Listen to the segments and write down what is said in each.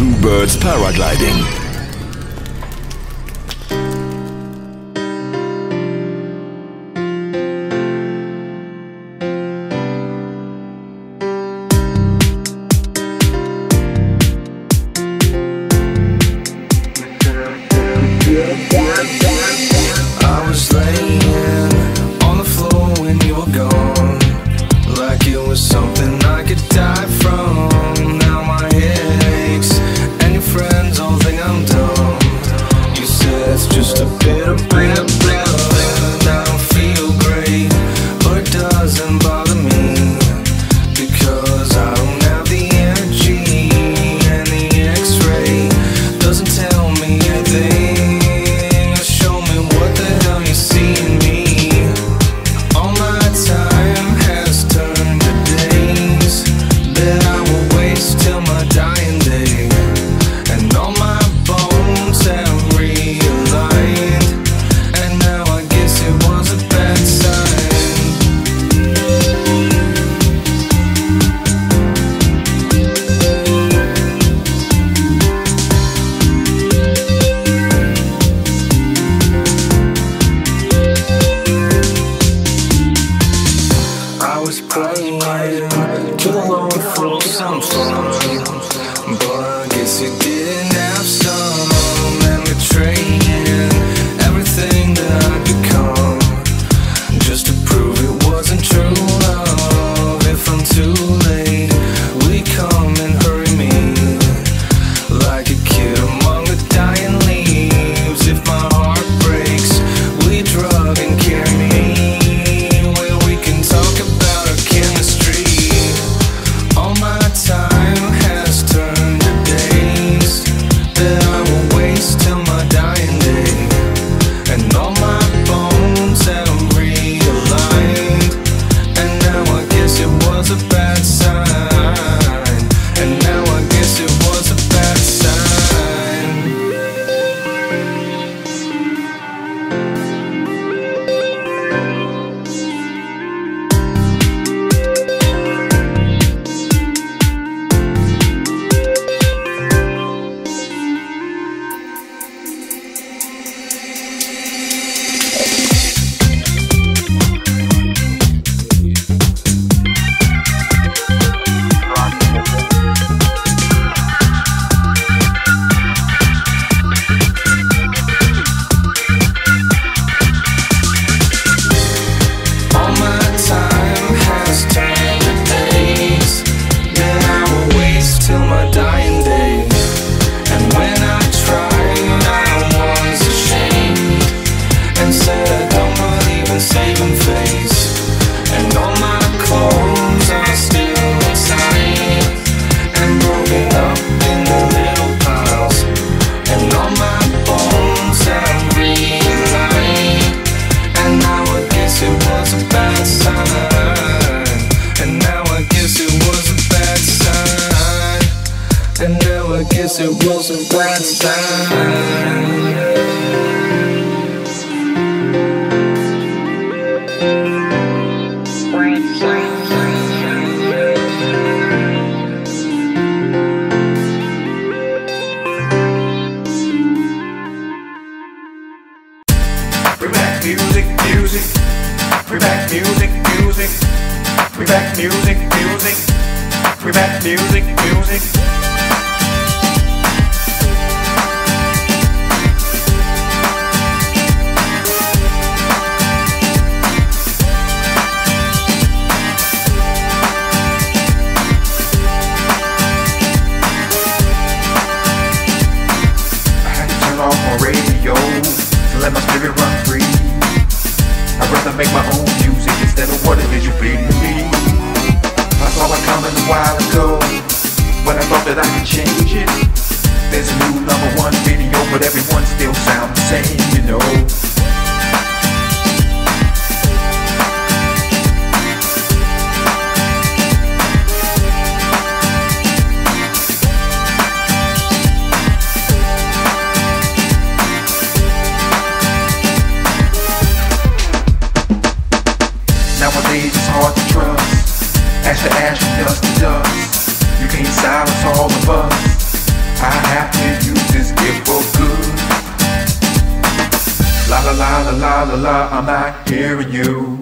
Two birds paragliding. I la la la la, I'm not hearing you.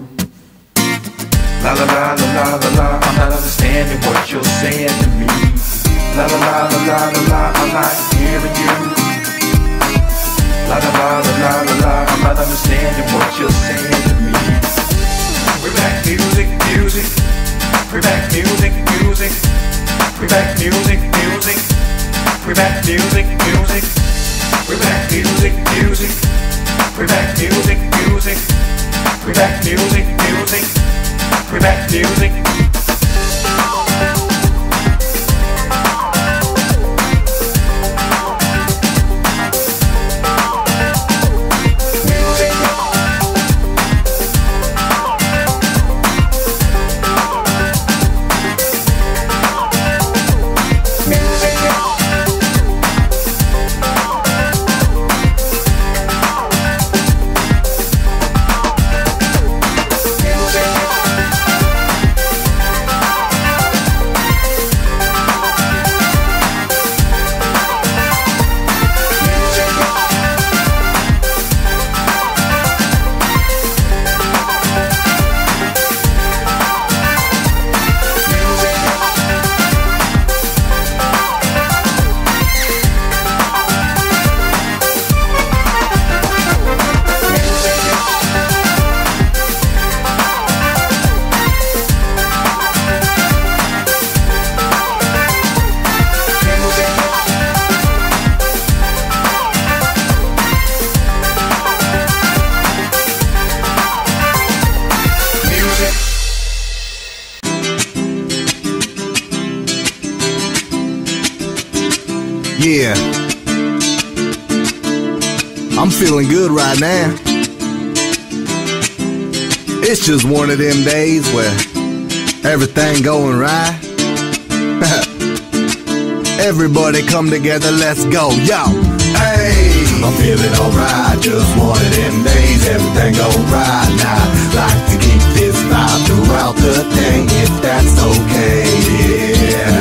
La la la la la la la, I'm not understanding what you're saying to me. La la la la la la la, I'm not hearing you. La la la la la la la, I'm not understanding what you're saying to me. Bring back music, music. Bring back music, music. Bring back music, music. Bring back music, music. Bring back music, music. Bring back music, music. Bring back music, music. Bring back music. Yeah, I'm feeling good right now. It's just one of them days where everything going right. Everybody come together, let's go, yo. Hey, I'm feeling alright, just one of them days, everything going right now. Like to keep this vibe throughout the day, if that's okay, yeah.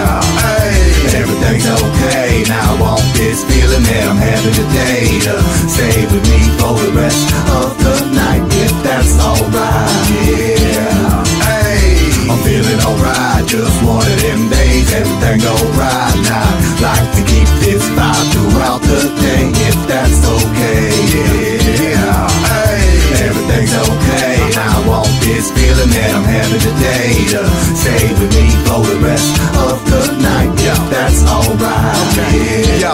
Everything's okay, now I want this feeling that I'm having today to stay with me for the rest of the night, if that's alright, yeah. Hey, I'm feeling alright, just one of them days, everything alright now. Like to keep this vibe throughout the day, if that's okay, yeah. Hey, everything's okay, now I want this feeling that I'm having today to stay with me for the rest of the night, yeah. That's alright, okay. Yo,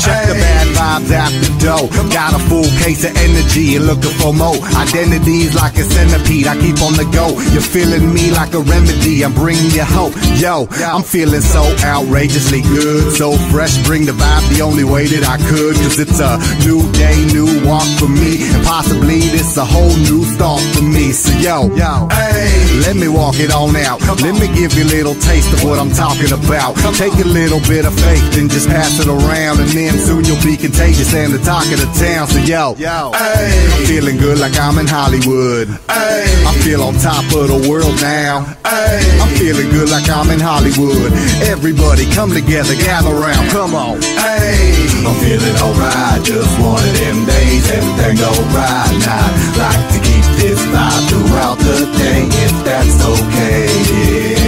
check the bad vibes out the door. Got a full case of energy and looking for more. Identities like a centipede, I keep on the go. You're feeling me like a remedy, I'm bringing you hope. Yo, I'm feeling so outrageously good, so fresh, bring the vibe the only way that I could. Cause it's a new day, new walk for me, and possibly this a whole new start for me. So yo, hey, let me walk it on out. Let me give you a little taste of what I'm talking about. Take a little bit of faith, then just pass it around, and then soon you'll be contagious and the talk of the town. So yo, ay, I'm feeling good like I'm in Hollywood. Ay, I feel on top of the world now. Ay, I'm feeling good like I'm in Hollywood. Everybody come together, gather around, come on. Ay, I'm feeling alright, just one of them days, everything alright now. Like to keep this vibe throughout the day, if that's okay,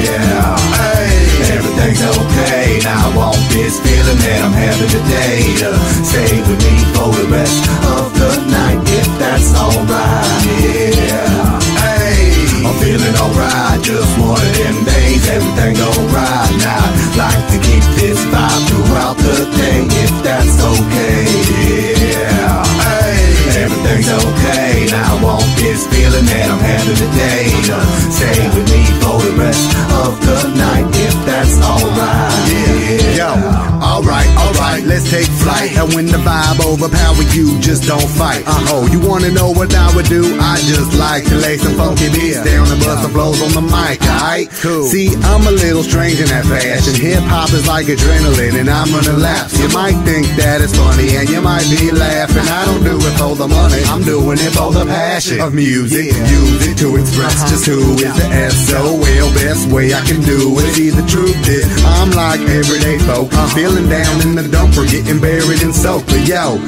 yeah. Ay, everything's okay, now I want this feeling that I'm having today to stay with me for the rest of the night, if that's alright, yeah. Hey, I'm feeling alright, just one of them days, everything alright now. Like to keep this vibe throughout the day, if that's okay, yeah. Hey, everything's okay, now I want this feeling that I'm having today to stay with me for the rest of the night, if that's alright, yeah. Yo, alright, let's take flight. And when the vibe overpower you, just don't fight. Uh-oh, you wanna know what I would do? I just like to lay some funky beats down and bust the blows on the mic, alright? Cool. See, I'm a little strange in that fashion. Hip-hop is like adrenaline and I'm gonna lapse. You might think that it's funny and you might be laughing. I don't do it for the money, I'm doing it for the passion of music, yeah. Use it to express just who is the S.O.L. Best way I can do it, see the truth is I'm like everyday folk, I'm feeling down in the dumper, getting getting buried in soap. But yo,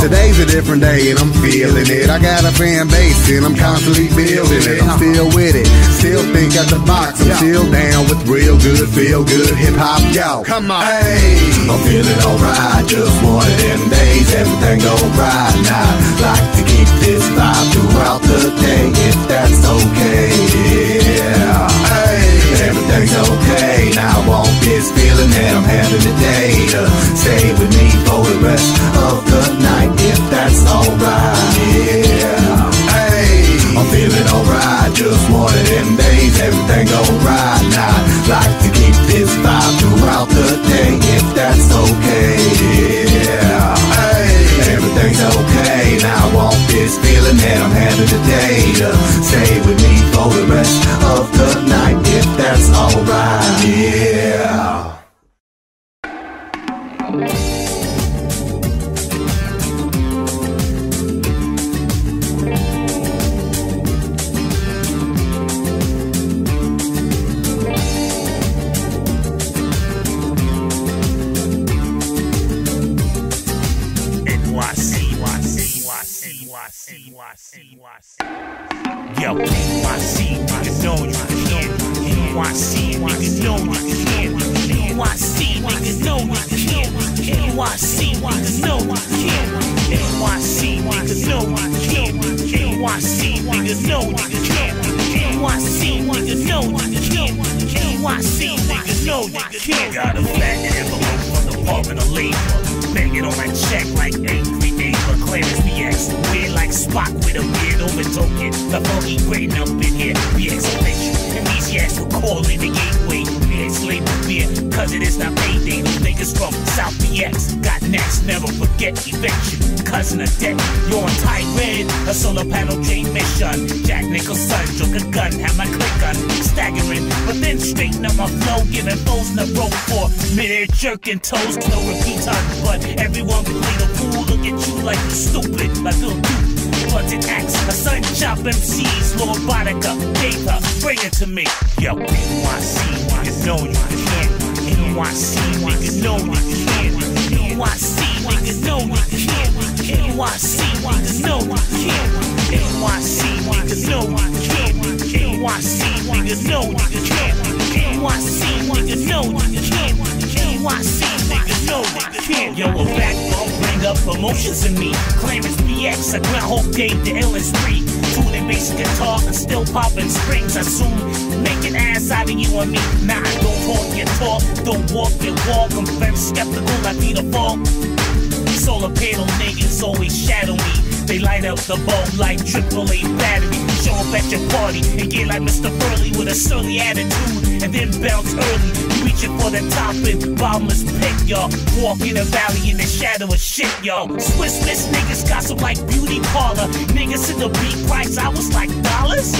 today's a different day and I'm feeling it. I got a fan base and I'm constantly building it. I'm still with it, still think out the box. I'm still down with real good, feel good hip hop. Yo, come on, hey, I'm feeling alright. Just one of them days, everything go right now. Like to keep this vibe throughout the day, if that's okay. Yeah, hey, everything's okay. Now I want this feeling that I'm having today to stay with me for the rest of the night, if that's alright. Yeah, hey, I'm feeling alright. Just one of them days, everything alright now. Like to keep this vibe throughout the day, if that's okay. Yeah, hey, everything's okay. Now I want this feeling that I'm having today to stay with me for the rest of the night, if that's alright. Yeah. Yo, NYC, nigga, know you can. NYC, nigga, know you can. NYC, nigga, know you can. NYC, nigga, know you can. NYC, nigga, know you can. NYC, nigga, know you can. NYC, nigga, know you can. NYC, nigga, know you can. Got a fat envelope from the Department of Labor. Make it on my check like 838. Claim it's BX, weird like Spock with a beard over token. The funky brain up in here, BX bitch. And these ass will call in the gateway. BX label beer, cause it is not payday. Those niggas from South BX got next, never forget eviction. Cousin of debt, you're on Tyrant. A solar panel chain mission. Jack Nicholson, joke a gun, have my click gun. Staggering, but then straighten up my flow. Giving foes in the rope for mid-air jerking toes. No repeat on, but everyone can play the fool. Look at you like stupid, like Bill Duke, blunted axe, a sun chop MCs, Lord Bodega, gave her, bring it to me. Yo, NYC, nigga, know you can. NYC, nigga, know you can. NYC, nigga, know you can. NYC, nigga, know you can. NYC, nigga, know you can. NYC, nigga, know you can. NYC, nigga, know you can. NYC, nigga, know you can. Yo, a backbone bring up emotions in me. Claim it's BX, I grind whole day to LS3. Tuning bass guitar and still popping strings. I soon make an ass out of you and me. Nah, don't talk your talk, don't walk your walk. I'm very skeptical, I need a ball. Solar panel niggas always shadow me. They light up the bulb like AAA battery. Show up at your party and get like Mr. Burley with a surly attitude and then bounce early. Reaching for the top and bottomless pit, y'all. Walk in a valley in the shadow of shit, y'all. Swiss Miss niggas gossip like beauty parlor. Niggas in the beat price, I was like dollars?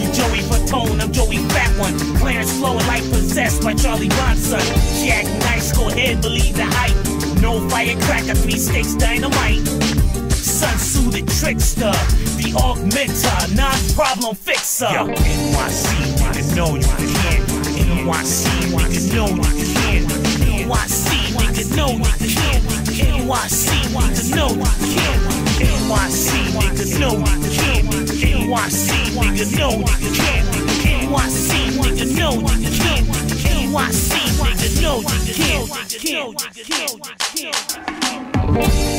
You Joey Fatone, I'm Joey Fat One. Clarence flowing like possessed by Charlie Bronson. She act nice, go ahead, believe the hype. No firecracker, 3 sticks, dynamite. Sun Tzu the trickster, the augmenter, non-problem fixer. Yo, NYC, nigga, know you can. NYC, nigga, know you can. NYC, nigga, know you can. NYC, nigga, know you can. NYC, nigga, know you can. NYC, nigga, know you can. NYC, nigga, know you can. NYC, nigga, know you can.